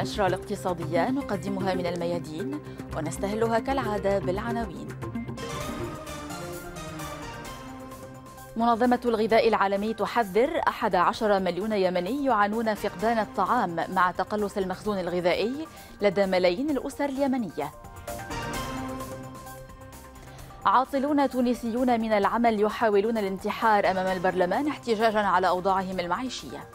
النشرة الاقتصادية نقدمها من الميادين ونستهلها كالعادة بالعناوين. منظمة الغذاء العالمي تحذر 11 مليون يمني يعانون فقدان الطعام مع تقلص المخزون الغذائي لدى ملايين الأسر اليمنية. عاطلون تونسيون من العمل يحاولون الانتحار أمام البرلمان احتجاجا على أوضاعهم المعيشية.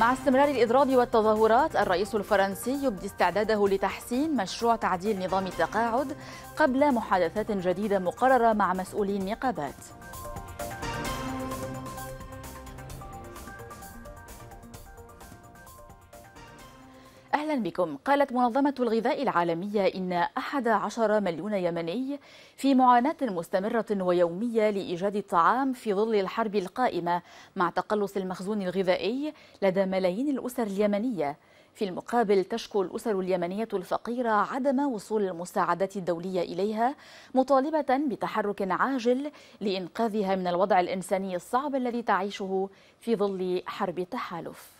مع استمرار الإضراب والتظاهرات، الرئيس الفرنسي يبدي استعداده لتحسين مشروع تعديل نظام التقاعد قبل محادثات جديدة مقررة مع مسؤولي النقابات. أهلا بكم. قالت منظمة الغذاء العالمية إن 11 مليون يمني في معاناة مستمرة ويومية لإيجاد الطعام في ظل الحرب القائمة مع تقلص المخزون الغذائي لدى ملايين الأسر اليمنية. في المقابل تشكو الأسر اليمنية الفقيرة عدم وصول المساعدات الدولية إليها، مطالبة بتحرك عاجل لإنقاذها من الوضع الإنساني الصعب الذي تعيشه في ظل حرب التحالف.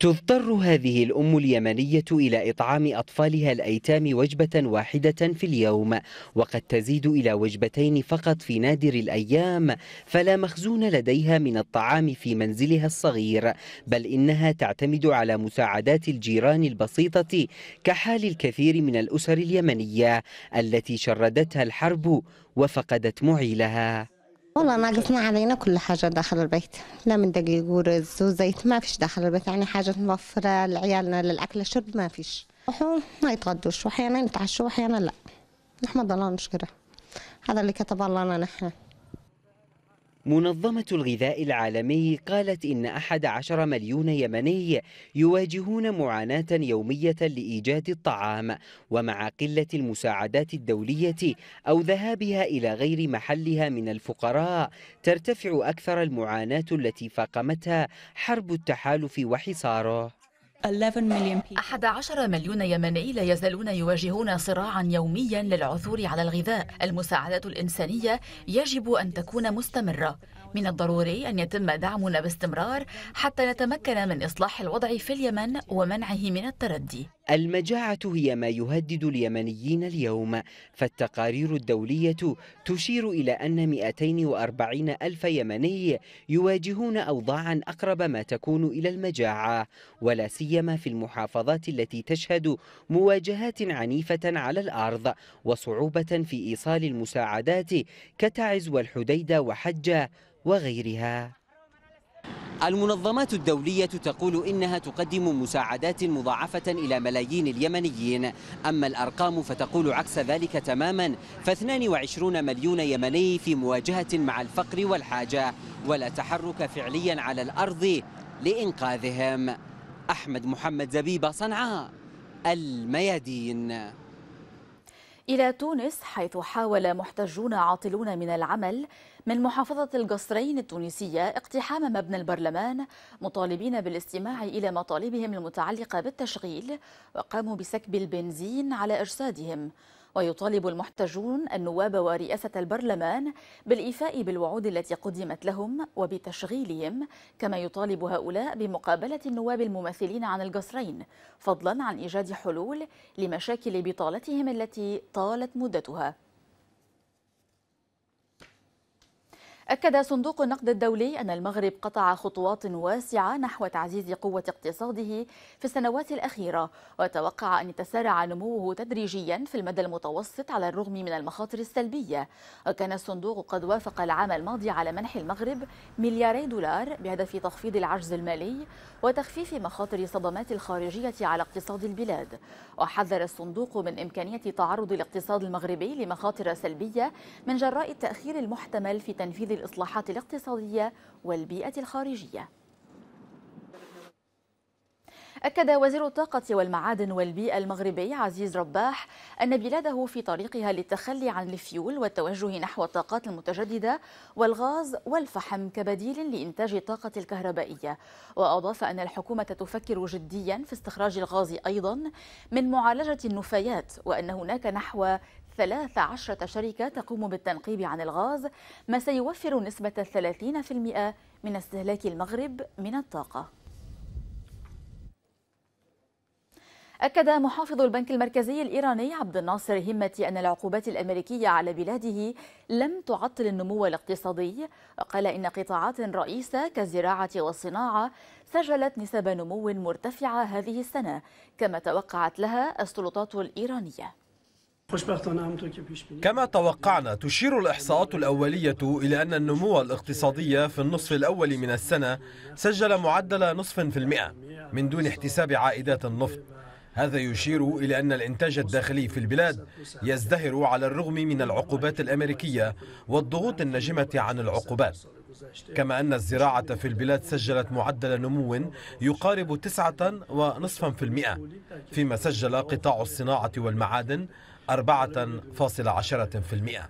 تضطر هذه الأم اليمنية إلى إطعام أطفالها الأيتام وجبة واحدة في اليوم، وقد تزيد إلى وجبتين فقط في نادر الأيام، فلا مخزون لديها من الطعام في منزلها الصغير، بل إنها تعتمد على مساعدات الجيران البسيطة كحال الكثير من الأسر اليمنية التي شردتها الحرب وفقدت معيلها. والله ناقصنا علينا كل حاجة داخل البيت، لا من دقيق ورز وزيت ما فيش داخل البيت، يعني حاجة موفرة لعيالنا للأكل الشرب ما فيش. وحوم ما يتغدوش، وأحيانا يتعشوا وأحيانا لا. نحمد الله ونشكره، هذا اللي كتب الله لنا نحن. منظمة الغذاء العالمي قالت إن 11 مليون يمني يواجهون معاناة يومية لإيجاد الطعام، ومع قلة المساعدات الدولية أو ذهابها إلى غير محلها من الفقراء ترتفع أكثر المعاناة التي فاقمتها حرب التحالف وحصاره. 11 مليون يمني لا يزالون يواجهون صراعا يوميا للعثور على الغذاء. المساعدات الإنسانية يجب أن تكون مستمرة، من الضروري أن يتم دعمنا باستمرار حتى نتمكن من إصلاح الوضع في اليمن ومنعه من التردي. المجاعة هي ما يهدد اليمنيين اليوم، فالتقارير الدولية تشير إلى أن 240 ألف يمني يواجهون أوضاعا أقرب ما تكون إلى المجاعة، ولا سيما في المحافظات التي تشهد مواجهات عنيفة على الأرض وصعوبة في إيصال المساعدات كتعز والحديدة وحجة وغيرها. المنظمات الدولية تقول إنها تقدم مساعدات مضاعفة إلى ملايين اليمنيين، أما الأرقام فتقول عكس ذلك تماما، ف22 مليون يمني في مواجهة مع الفقر والحاجة ولا تحرك فعليا على الأرض لإنقاذهم. أحمد محمد زبيب، صنعاء، الميادين. إلى تونس، حيث حاول محتجون عاطلون من العمل من محافظة القصرين التونسية اقتحام مبنى البرلمان مطالبين بالاستماع إلى مطالبهم المتعلقة بالتشغيل، وقاموا بسكب البنزين على أجسادهم. ويطالب المحتجون النواب ورئاسة البرلمان بالإيفاء بالوعود التي قدمت لهم وبتشغيلهم، كما يطالب هؤلاء بمقابلة النواب الممثلين عن القصرين، فضلا عن إيجاد حلول لمشاكل بطالتهم التي طالت مدتها. أكد صندوق النقد الدولي أن المغرب قطع خطوات واسعة نحو تعزيز قوة اقتصاده في السنوات الأخيرة، وتوقع أن يتسارع نموه تدريجيا في المدى المتوسط على الرغم من المخاطر السلبية. وكان الصندوق قد وافق العام الماضي على منح المغرب $2 مليار بهدف تخفيض العجز المالي وتخفيف مخاطر صدمات الخارجية على اقتصاد البلاد. وحذر الصندوق من إمكانية تعرض الاقتصاد المغربي لمخاطر سلبية من جراء التأخير المحتمل في تنفيذ الإصلاحات الاقتصادية والبيئة الخارجية. أكد وزير الطاقة والمعادن والبيئة المغربي عزيز رباح أن بلاده في طريقها للتخلي عن الفيول والتوجه نحو الطاقات المتجددة والغاز والفحم كبديل لإنتاج الطاقة الكهربائية. وأضاف أن الحكومة تفكر جديا في استخراج الغاز أيضا من معالجة النفايات، وأن هناك نحو 13 شركة تقوم بالتنقيب عن الغاز، ما سيوفر نسبة 30% من استهلاك المغرب من الطاقة. أكد محافظ البنك المركزي الإيراني عبد الناصر همة أن العقوبات الأمريكية على بلاده لم تعطل النمو الاقتصادي، وقال إن قطاعات رئيسة كالزراعة والصناعة سجلت نسب نمو مرتفعة هذه السنة كما توقعت لها السلطات الإيرانية. كما توقعنا، تشير الإحصاءات الأولية إلى أن النمو الاقتصادي في النصف الأول من السنة سجل معدل 0.5% من دون احتساب عائدات النفط. هذا يشير إلى أن الإنتاج الداخلي في البلاد يزدهر على الرغم من العقوبات الأمريكية والضغوط الناجمة عن العقوبات، كما أن الزراعة في البلاد سجلت معدل نمو يقارب 9.5%، فيما سجل قطاع الصناعة والمعادن 4.10%.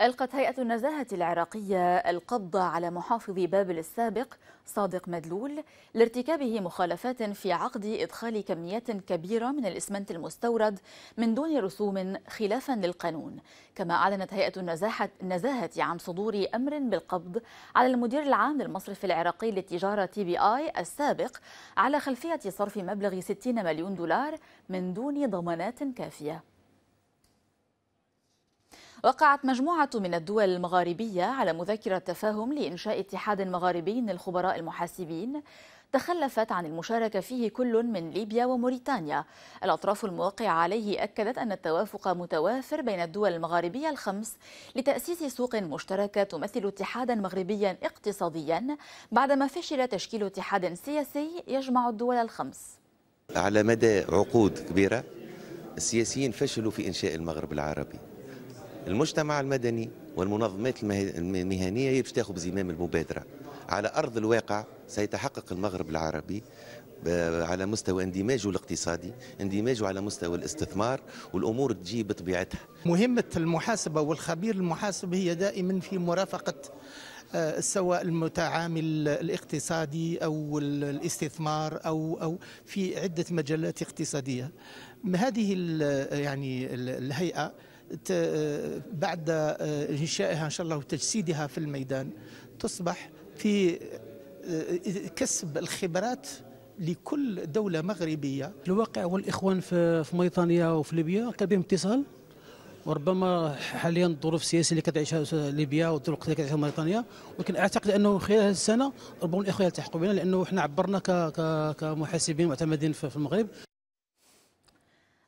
ألقت هيئة النزاهة العراقية القبض على محافظ بابل السابق صادق مدلول لارتكابه مخالفات في عقد إدخال كميات كبيرة من الإسمنت المستورد من دون رسوم خلافا للقانون. كما أعلنت هيئة النزاهة عن صدور أمر بالقبض على المدير العام للمصرف العراقي للتجارة TBI السابق على خلفية صرف مبلغ 60 مليون دولار من دون ضمانات كافية. وقعت مجموعة من الدول المغاربية على مذكرة تفاهم لإنشاء اتحاد مغاربي للخبراء المحاسبين، تخلفت عن المشاركة فيه كل من ليبيا وموريتانيا. الأطراف الموقعة عليه أكدت أن التوافق متوافر بين الدول المغاربية الخمس لتأسيس سوق مشتركة تمثل اتحادا مغربيا اقتصاديا، بعدما فشل تشكيل اتحاد سياسي يجمع الدول الخمس. على مدى عقود كبيرة السياسيين فشلوا في إنشاء المغرب العربي. المجتمع المدني والمنظمات المهنية هي باش تاخذ زمام المبادرة. على أرض الواقع سيتحقق المغرب العربي على مستوى اندماجه الاقتصادي، اندماجه على مستوى الاستثمار، والأمور تجي بطبيعتها. مهمة المحاسبة والخبير المحاسب هي دائما في مرافقة سواء المتعامل الاقتصادي أو الاستثمار أو في عدة مجالات اقتصادية. هذه يعني الهيئة بعد إنشائها إن شاء الله وتجسيدها في الميدان تصبح في كسب الخبرات لكل دولة مغربية. الواقع والإخوان في موريتانيا وفي ليبيا كان بهم اتصال، وربما حاليا الظروف السياسية اللي كتعيشها ليبيا والظروف اللي كتعيشها موريتانيا، ولكن أعتقد أنه خلال هذه السنة ربما الإخوان يلتحقوا بنا، لأنه احنا عبرنا كمحاسبين معتمدين في المغرب.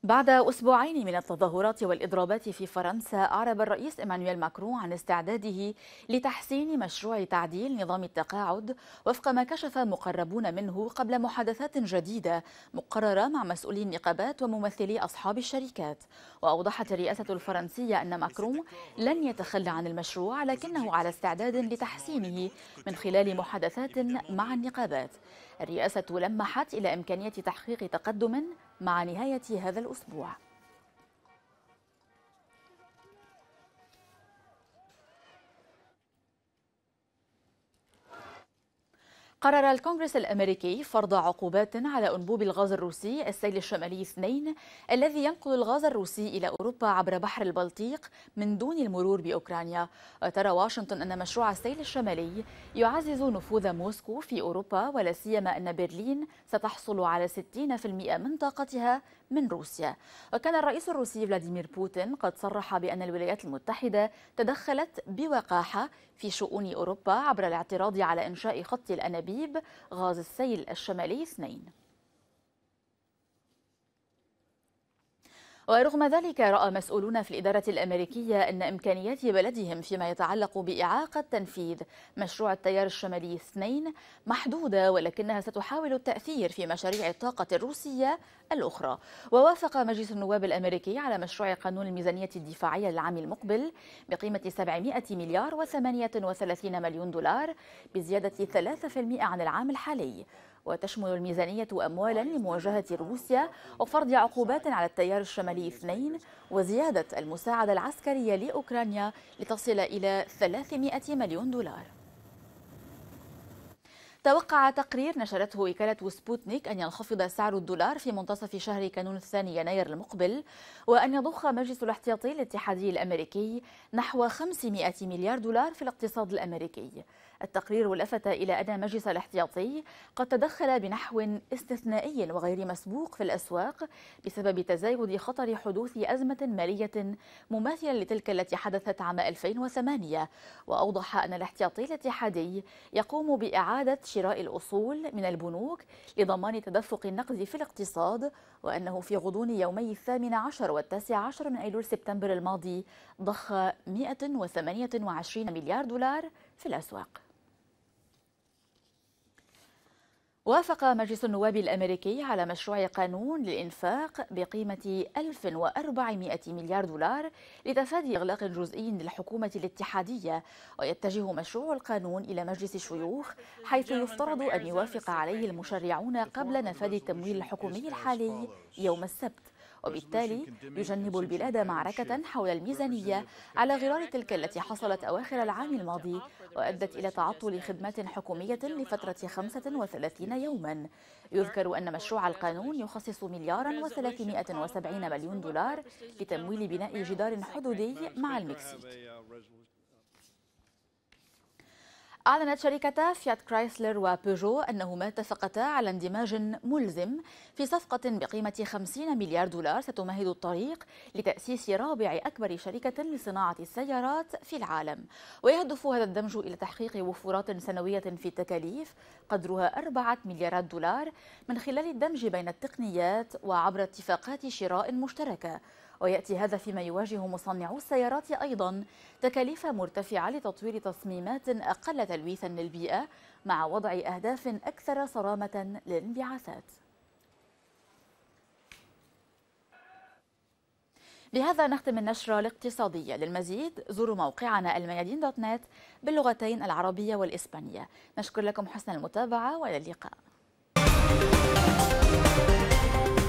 بعد أسبوعين من التظاهرات والإضرابات في فرنسا، أعرب الرئيس إيمانويل ماكرون عن استعداده لتحسين مشروع تعديل نظام التقاعد وفق ما كشف مقربون منه قبل محادثات جديدة مقررة مع مسؤولي النقابات وممثلي أصحاب الشركات. وأوضحت الرئاسة الفرنسية أن ماكرون لن يتخلى عن المشروع، لكنه على استعداد لتحسينه من خلال محادثات مع النقابات. الرئاسة لمحت إلى إمكانية تحقيق تقدم مع نهاية هذا الأسبوع. قرر الكونغرس الأمريكي فرض عقوبات على أنبوب الغاز الروسي السيل الشمالي 2 الذي ينقل الغاز الروسي إلى أوروبا عبر بحر البلطيق من دون المرور بأوكرانيا. وترى واشنطن أن مشروع السيل الشمالي يعزز نفوذ موسكو في أوروبا، ولا سيما أن برلين ستحصل على 60% من طاقتها من روسيا. وكان الرئيس الروسي فلاديمير بوتين قد صرح بأن الولايات المتحدة تدخلت بوقاحة في شؤون أوروبا عبر الاعتراض على إنشاء خط الأنابيب غاز السيل الشمالي 2. ورغم ذلك رأى مسؤولون في الإدارة الأمريكية أن إمكانيات بلدهم فيما يتعلق بإعاقة تنفيذ مشروع التيار الشمالي 2 محدودة، ولكنها ستحاول التأثير في مشاريع الطاقة الروسية الأخرى. ووافق مجلس النواب الأمريكي على مشروع قانون الميزانية الدفاعية للعام المقبل بقيمة 700 مليار و38 مليون دولار بزيادة 3% عن العام الحالي، وتشمل الميزانية أموالا لمواجهة روسيا وفرض عقوبات على التيار الشمالي 2 وزيادة المساعدة العسكرية لأوكرانيا لتصل إلى 300 مليون دولار. توقع تقرير نشرته وكالة سبوتنيك أن ينخفض سعر الدولار في منتصف شهر كانون الثاني يناير المقبل، وأن يضخ مجلس الاحتياطي الاتحادي الأمريكي نحو 500 مليار دولار في الاقتصاد الأمريكي. التقرير لفت إلى أن مجلس الاحتياطي قد تدخل بنحو استثنائي وغير مسبوق في الأسواق بسبب تزايد خطر حدوث أزمة مالية مماثلة لتلك التي حدثت عام 2008، وأوضح أن الاحتياطي الاتحادي يقوم بإعادة شراء الأصول من البنوك لضمان تدفق النقد في الاقتصاد، وأنه في غضون يومي 18 و19 من أيلول سبتمبر الماضي ضخ 128 مليار دولار في الأسواق. وافق مجلس النواب الأمريكي على مشروع قانون للإنفاق بقيمة 1400 مليار دولار لتفادي إغلاق جزئي للحكومة الاتحادية، ويتجه مشروع القانون إلى مجلس الشيوخ حيث يفترض أن يوافق عليه المشرعون قبل نفاذ التمويل الحكومي الحالي يوم السبت، وبالتالي يجنب البلاد معركة حول الميزانية على غرار تلك التي حصلت أواخر العام الماضي وأدت إلى تعطل خدمات حكومية لفترة 35 يوما. يذكر أن مشروع القانون يخصص 1,370 مليون دولار لتمويل بناء جدار حدودي مع المكسيك. أعلنت شركتا فيات كرايسلر وبيجو أنهما اتفقتا على اندماج ملزم في صفقة بقيمة 50 مليار دولار ستمهد الطريق لتأسيس رابع أكبر شركة لصناعة السيارات في العالم، ويهدف هذا الدمج إلى تحقيق وفورات سنوية في التكاليف قدرها 4 مليارات دولار من خلال الدمج بين التقنيات وعبر اتفاقات شراء مشتركة. ويأتي هذا فيما يواجه مصنعو السيارات أيضا تكاليف مرتفعة لتطوير تصميمات أقل تلويثا للبيئة مع وضع أهداف أكثر صرامة للانبعاثات. بهذا نختم النشرة الاقتصادية. للمزيد زوروا موقعنا الميادين.net باللغتين العربية والإسبانية. نشكر لكم حسن المتابعة وإلى اللقاء.